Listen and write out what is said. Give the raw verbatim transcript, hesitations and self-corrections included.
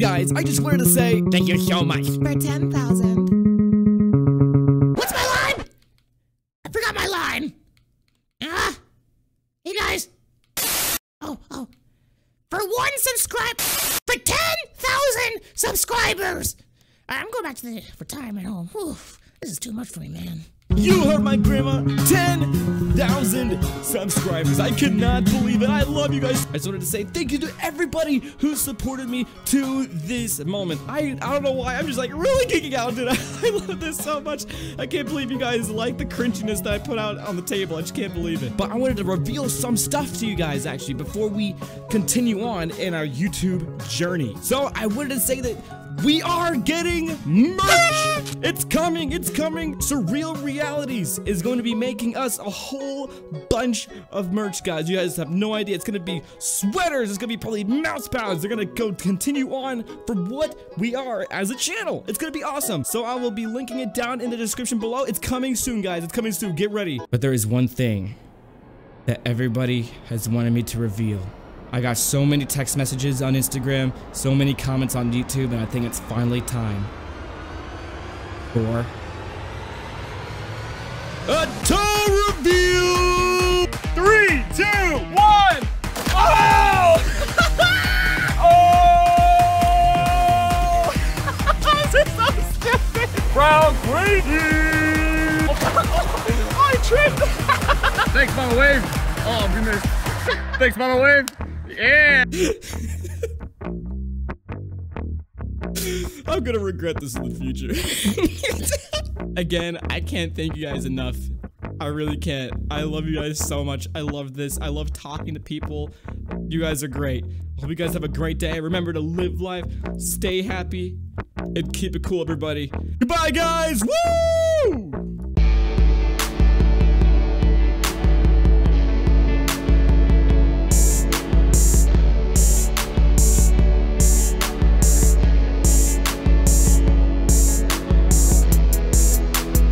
you guys, I just wanted to say thank you so much. For ten thousand. What's my line? I forgot my line. Uh, hey guys. Oh, oh. For one subscribe, for ten thousand subscribers. All right, I'm going back to the for time at home. Oof, this is too much for me, man. You heard my grandma, ten thousand subscribers. I could not believe it. I love you guys. I just wanted to say thank you to everybody who supported me to this moment. I, I don't know why. I'm just like really geeking out, dude. I, I love this so much. I can't believe you guys like the cringiness that I put out on the table. I just can't believe it. But I wanted to reveal some stuff to you guys, actually, before we continue on in our YouTube journey. So I wanted to say that we are getting merch! It's coming, it's coming! Surreal Realities is going to be making us a whole bunch of merch, guys. You guys have no idea. It's gonna be sweaters, it's gonna be probably mouse pads. They're gonna go continue on for what we are as a channel. It's gonna be awesome. So I will be linking it down in the description below. It's coming soon, guys. It's coming soon. Get ready. But there is one thing that everybody has wanted me to reveal. I got so many text messages on Instagram, so many comments on YouTube, and I think it's finally time for a toy review! Three, two, one! Oh! Oh! This is so stupid! Brown Grady! Oh, I tripped! Thanks, Mama Wave! Oh, we missed. Thanks, Mama Wave! Yeah. I'm gonna regret this in the future. Again, I can't thank you guys enough. I really can't. I love you guys so much. I love this. I love talking to people. You guys are great. I hope you guys have a great day. Remember to live life, stay happy, and keep it cool, everybody. Goodbye, guys. Woo!